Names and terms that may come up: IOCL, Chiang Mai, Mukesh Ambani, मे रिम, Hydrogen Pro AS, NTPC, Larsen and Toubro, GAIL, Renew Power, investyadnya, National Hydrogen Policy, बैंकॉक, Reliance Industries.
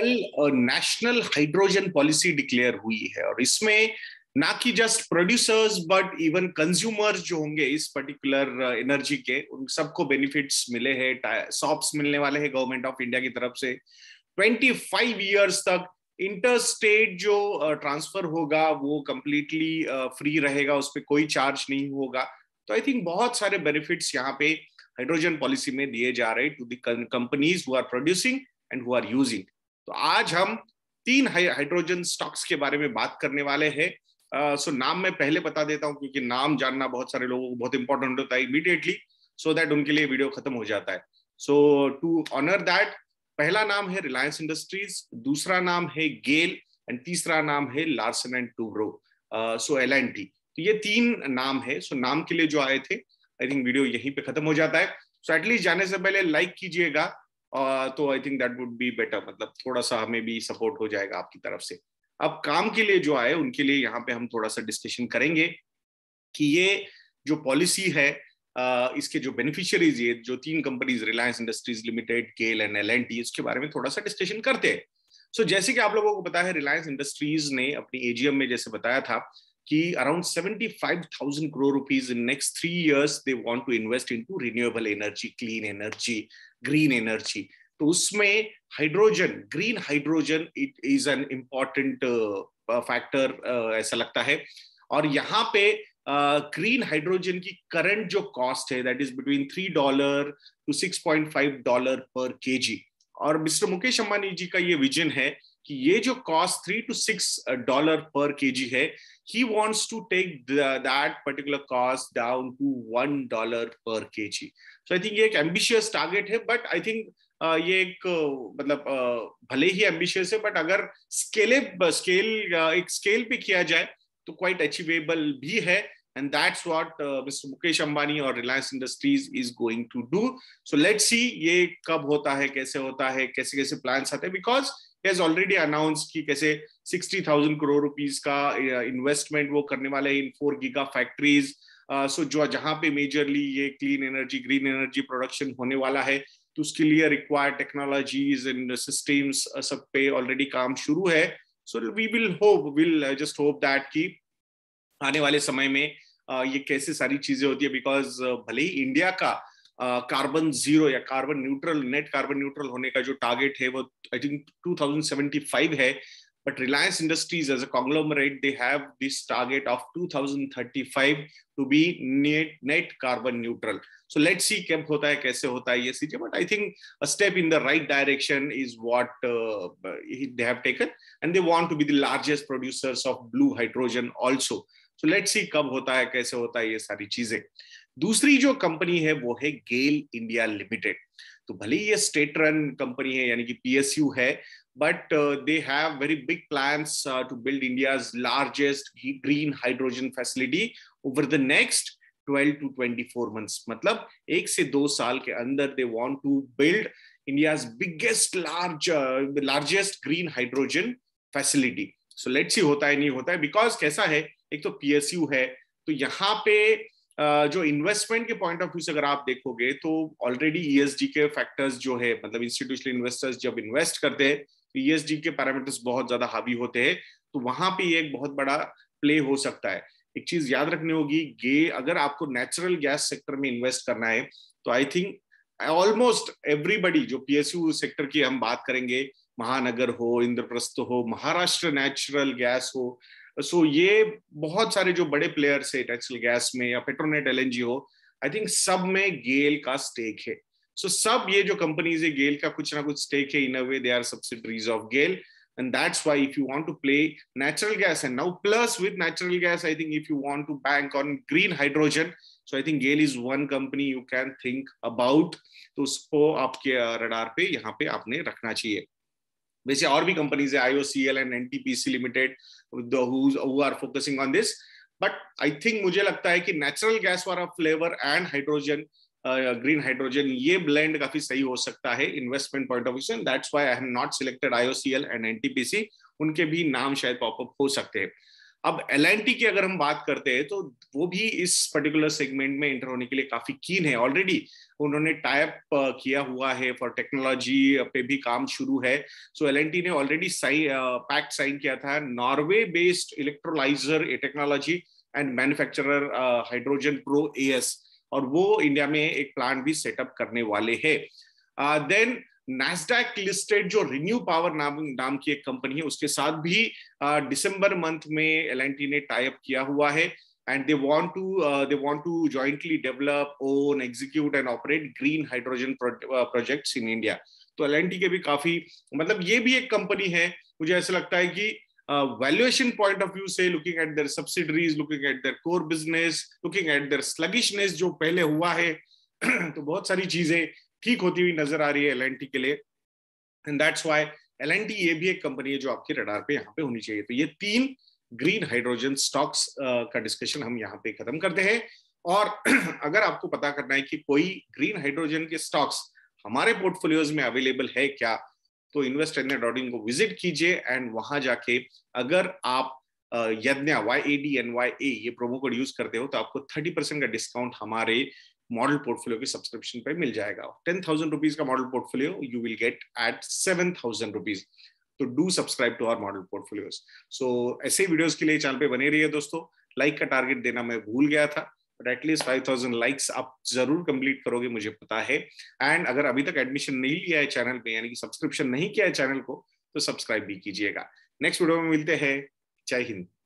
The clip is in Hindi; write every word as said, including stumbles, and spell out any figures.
कल नेशनल हाइड्रोजन पॉलिसी डिक्लेयर हुई है और इसमें ना कि just producers but even consumers जो होंगे इस पर्टिकुलर एनर्जी के, उन सबको बेनिफिट्स मिले हैं, सॉप्स मिलने वाले हैं गवर्नमेंट ऑफ इंडिया की तरफ से। पच्चीस इयर्स तक इंटरस्टेट जो ट्रांसफर होगा वो कंप्लीटली फ्री रहेगा, उस पर कोई चार्ज नहीं होगा। तो आई थिंक बहुत सारे बेनिफिट्स यहाँ पे हाइड्रोजन पॉलिसी में दिए जा रहे to the companies who are producing and who are using. तो आज हम तीन हाइड्रोजन स्टॉक्स के बारे में बात करने वाले हैं। सो uh, so, नाम मैं पहले बता देता हूँ क्योंकि नाम जानना बहुत सारे लोगों को बहुत इंपॉर्टेंट होता है इमीडिएटली, सो दैट उनके लिए वीडियो खत्म हो जाता है। सो टू ऑनर दैट, पहला नाम है रिलायंस इंडस्ट्रीज, दूसरा नाम है गेल एंड तीसरा नाम है Larsen and Toubro, so L and T. तो ये तीन नाम है। सो so, नाम के लिए जो आए थे, आई थिंक वीडियो यहीं पे खत्म हो जाता है। सो so, एटलीस्ट जाने से पहले लाइक कीजिएगा, uh, तो I think that would be better, मतलब थोड़ा सा हमें भी सपोर्ट हो जाएगा आपकी तरफ से। अब काम के लिए जो आए उनके लिए यहाँ पे हम थोड़ा सा डिस्कशन करेंगे कि ये जो पॉलिसी है इसके जो बेनिफिशियरीज, ये जो तीन companies Reliance Industries Limited, Gayle and L and T, इसके बारे में थोड़ा सा डिस्कशन करते हैं। सो so, जैसे कि आप लोगों को पता है, रिलायंस इंडस्ट्रीज ने अपनी एजीएम में जैसे बताया था कि around seventy five thousand crore rupees in next three years they want to invest into renewable energy, clean energy, green energy. तो उसमें hydrogen, green hydrogen it is an important factor ऐसा लगता है। और यहाँ पे ग्रीन uh, हाइड्रोजन की करंट जो कॉस्ट है that is between three dollar to six point five dollar per KG. और मिस्टर मुकेश अंबानी जी का ये विजन है कि ये जो cost three to six dollar per KG है, he wants to take that particular cost down to one dollar per KG. So I think ये एक एम्बिशियस टारगेट है, बट आई थिंक Uh, ये एक uh, मतलब uh, भले ही एम्बिशियस है, बट अगर स्केले स्केल uh, एक स्केल पे किया जाए तो क्वाइट अचीवेबल भी है। And that's what mister Mukesh Ambani और Reliance industries is going to do. So let's see ये कब होता है, कैसे होता है, कैसे कैसे प्लान्स आते हैं, because he has already announce कि कैसे सिक्सटी थाउजेंड करोड़ रुपीज का इन्वेस्टमेंट uh, वो करने वाले in four giga factories. So जो जहाँ पे मेजरली ये clean energy, green energy production होने वाला है, तो उसके लिए रिक्वायर्ड टेक्नोलॉजीज एंड सिस्टम्स सब पे ऑलरेडी काम शुरू है। So we will hope will just hope that कि आने वाले समय में ये कैसे सारी चीजें होती है, बिकॉज भले ही इंडिया का कार्बन जीरो या carbon neutral, net carbon neutral होने का जो टारगेट है वो I think two thousand seventy five है, but Reliance industries as a conglomerate they have this target of two thousand thirty five to be net net carbon neutral. So let's see कब होता है, कैसे होता है ये चीजें, but I think a step in the right direction is what uh, they have taken, and they want to be the largest producers of blue hydrogen also. So let's see कब होता है, कैसे होता है ये सारी चीजें। दूसरी जो कंपनी है वो है गेल इंडिया लिमिटेड। तो भले ही ये स्टेट रन कंपनी है यानी कि पीएसयू है, but they have very big plans to build India's largest green hydrogen facility over the next twelve to twenty four months, मतलब एक से दो साल के अंदर they want to build India's biggest large largest green hydrogen facility. So let's see होता है नहीं होता है, बिकॉज कैसा है, एक तो पीएसयू है तो यहाँ पे uh, जो इन्वेस्टमेंट के पॉइंट ऑफ व्यू से अगर आप देखोगे तो ऑलरेडी ईएसडी के फैक्टर्स जो है, मतलब इंस्टीट्यूशनल इन्वेस्टर्स जब इन्वेस्ट करते हैं तो ईएसडी के पैरामीटर्स बहुत ज्यादा हावी होते हैं, तो वहां पे एक बहुत बड़ा प्ले हो सकता है। एक चीज याद रखनी होगी, गे अगर आपको नेचुरल गैस सेक्टर में इन्वेस्ट करना है तो आई थिंक ऑलमोस्ट एवरीबडी, जो पीएसयू सेक्टर की हम बात करेंगे, महानगर हो, इंद्रप्रस्थ हो, महाराष्ट्र नेचुरल गैस हो, सो ये बहुत सारे जो बड़े प्लेयर्स है नेचुरल गैस में या पेट्रोनेट एलएनजी हो, आई थिंक सब में गेल का स्टेक है। सो so, सब ये जो कंपनीज है गेल का कुछ ना कुछ स्टेक है, in a way they are subsidiaries of Gayle. And that's why if you want to play natural gas, and now plus with natural gas, I think if you want to bank on green hydrogen, so I think GAIL is one company you can think about. तो उसको आपके रडार पे यहाँ पे आपने रखना चाहिए। वैसे और भी कंपनीज है, I O C L and N T P C Limited, who who are focusing on this. But I think मुझे लगता है कि natural gas वाला flavor and hydrogen, green uh, hydrogen ये ब्लेंड काफी सही हो सकता है इन्वेस्टमेंट पॉइंट ऑफ व्यू से। That's why I have not selected I O C L and N T P C, उनके भी नाम शायद पॉपअप हो सकते हैं। अब एल एंड टी की अगर हम बात करते हैं तो वो भी इस पर्टिकुलर सेगमेंट में इंटर होने के लिए काफी कीन है। ऑलरेडी उन्होंने टाई अप किया हुआ है फॉर टेक्नोलॉजी पे भी काम शुरू है। सो एल एंड टी ने ऑलरेडी पैक्ट साइन किया था Norway based electrolyser technology and manufacturer hydrogen Pro AS, और वो इंडिया में एक प्लांट भी सेटअप करने वाले है। देन uh, नास्डैक लिस्टेड जो रिन्यू पावर नाम नाम की एक कंपनी है उसके साथ भी दिसंबर मंथ में एल एंड टी ने टाई अप किया हुआ है, and they want to they want to jointly develop own execute and operate green hydrogen projects in India. तो एल एंड टी के भी काफी, मतलब ये भी एक कंपनी है, मुझे ऐसा लगता है कि वैल्यूएशन पॉइंट ऑफ व्यू से, looking at their subsidiaries, looking at their core business, looking at their sluggishness जो पहले हुआ है, तो बहुत सारी चीजें ठीक होती हुई नजर आ रही है एल एंड टी के लिए, and that's why L and T ये भी एक कंपनी है जो आपके रडार पे यहाँ पे होनी चाहिए। तो ये तीन ग्रीन हाइड्रोजन स्टॉक्स का डिस्कशन हम यहाँ पे खत्म करते हैं। और अगर आपको पता करना है कि कोई ग्रीन हाइड्रोजन के स्टॉक्स हमारे पोर्टफोलियोज में अवेलेबल है क्या, तो इन्वेस्टएडन्या डॉट इन को विजिट कीजिए, एंड वहां जाके अगर आप Yadnya Y A D N Y A ये प्रोमो कोड यूज करते हो तो आपको थर्टी परसेंट का डिस्काउंट हमारे मॉडल पोर्टफोलियो के सब्सक्रिप्शन पे मिल जाएगा। टेन थाउजेंड रुपीज का model portfolio you will get at seven thousand rupees. तो do subscribe to our model portfolios. So ऐसे वीडियोस के लिए चैनल पे बने रहिए दोस्तों। लाइक का टारगेट देना मैं भूल गया था, but at least five thousand likes आप जरूर कंप्लीट करोगे, मुझे पता है। एंड अगर अभी तक एडमिशन नहीं लिया है चैनल पे, यानी कि सब्सक्रिप्शन नहीं किया है चैनल को, तो सब्सक्राइब भी कीजिएगा। नेक्स्ट वीडियो में मिलते हैं। जय हिंद।